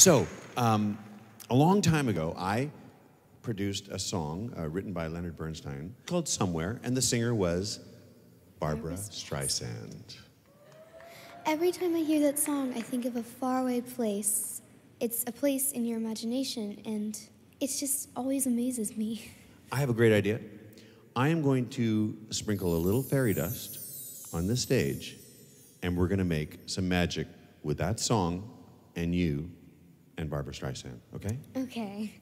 So, a long time ago, I produced a song written by Leonard Bernstein called Somewhere, and the singer was Barbra Streisand. Every time I hear that song, I think of a faraway place. It's a place in your imagination, and it just always amazes me. I have a great idea. I am going to sprinkle a little fairy dust on this stage, and we're gonna make some magic with that song and you and Barbra Streisand, okay? Okay.